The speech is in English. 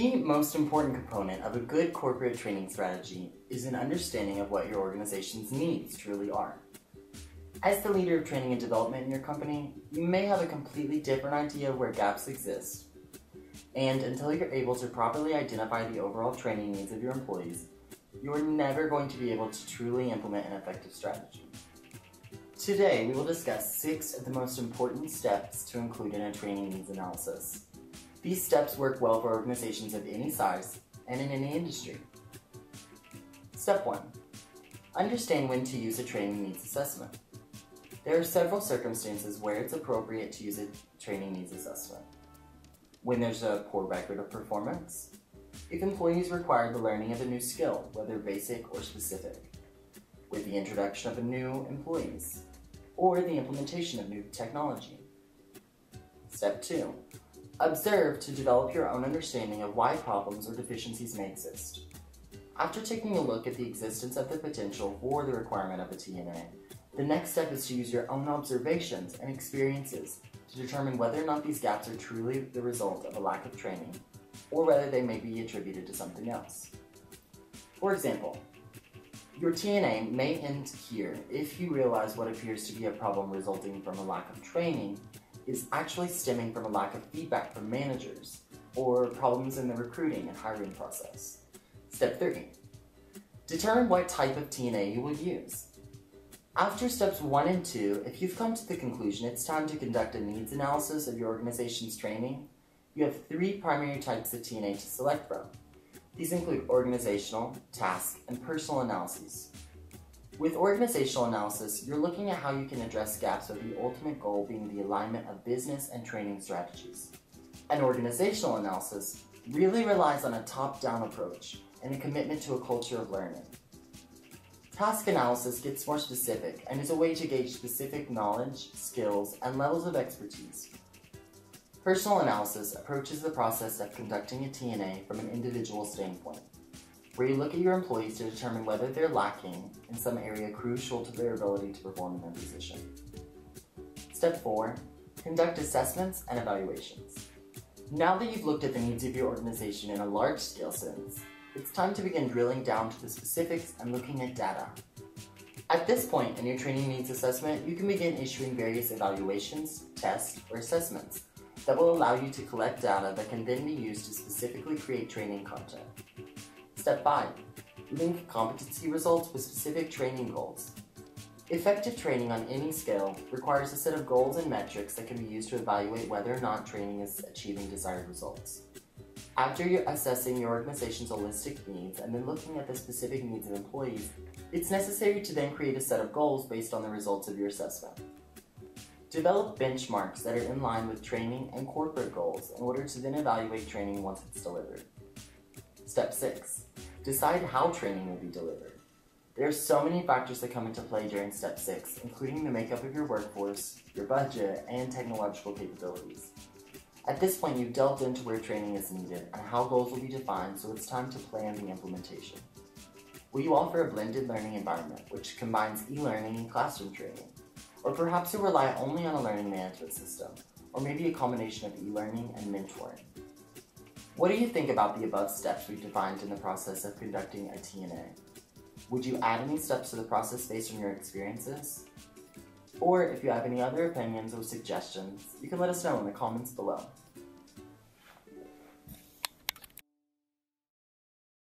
The most important component of a good corporate training strategy is an understanding of what your organization's needs truly are. As the leader of training and development in your company, you may have a completely different idea of where gaps exist. And until you're able to properly identify the overall training needs of your employees, you're never going to be able to truly implement an effective strategy. Today, we will discuss 6 of the most important steps to include in a training needs analysis. These steps work well for organizations of any size and in any industry. Step 1. Understand when to use a training needs assessment. There are several circumstances where it's appropriate to use a training needs assessment. When there's a poor record of performance, if employees require the learning of a new skill, whether basic or specific, with the introduction of new employees, or the implementation of new technology. Step 2. Observe to develop your own understanding of why problems or deficiencies may exist. After taking a look at the existence of the potential or the requirement of a TNA, the next step is to use your own observations and experiences to determine whether or not these gaps are truly the result of a lack of training, or whether they may be attributed to something else. For example, your TNA may end here if you realize what appears to be a problem resulting from a lack of training is actually stemming from a lack of feedback from managers or problems in the recruiting and hiring process. Step 3. Determine what type of TNA you will use. After steps 1 and 2, if you've come to the conclusion it's time to conduct a needs analysis of your organization's training, you have 3 primary types of TNA to select from. These include organizational, task, and personal analyses. With organizational analysis, you're looking at how you can address gaps with the ultimate goal being the alignment of business and training strategies. An organizational analysis really relies on a top-down approach and a commitment to a culture of learning. Task analysis gets more specific and is a way to gauge specific knowledge, skills, and levels of expertise. Personal analysis approaches the process of conducting a TNA from an individual standpoint, where you look at your employees to determine whether they're lacking in some area crucial to their ability to perform in their position. Step 4. Conduct assessments and evaluations. Now that you've looked at the needs of your organization in a large-scale sense, it's time to begin drilling down to the specifics and looking at data. At this point in your training needs assessment, you can begin issuing various evaluations, tests, or assessments that will allow you to collect data that can then be used to specifically create training content. Step 5. Link competency results with specific training goals. Effective training on any scale requires a set of goals and metrics that can be used to evaluate whether or not training is achieving desired results. After you're assessing your organization's holistic needs and then looking at the specific needs of employees, it's necessary to then create a set of goals based on the results of your assessment. Develop benchmarks that are in line with training and corporate goals in order to then evaluate training once it's delivered. Step 6. Decide how training will be delivered. There are so many factors that come into play during Step 6, including the makeup of your workforce, your budget, and technological capabilities. At this point, you've delved into where training is needed and how goals will be defined, so it's time to plan the implementation. Will you offer a blended learning environment, which combines e-learning and classroom training? Or perhaps you'll rely only on a learning management system, or maybe a combination of e-learning and mentoring. What do you think about the above steps we've defined in the process of conducting a TNA? Would you add any steps to the process based on your experiences? Or if you have any other opinions or suggestions, you can let us know in the comments below.